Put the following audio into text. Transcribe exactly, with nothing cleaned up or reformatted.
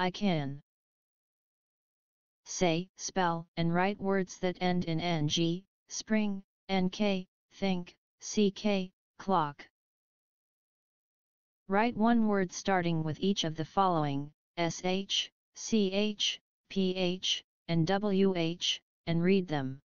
I can say, spell, and write words that end in ng, spring, nk, think, ck, clock. Write one word starting with each of the following, sh, ch, ph, and wh, and read them.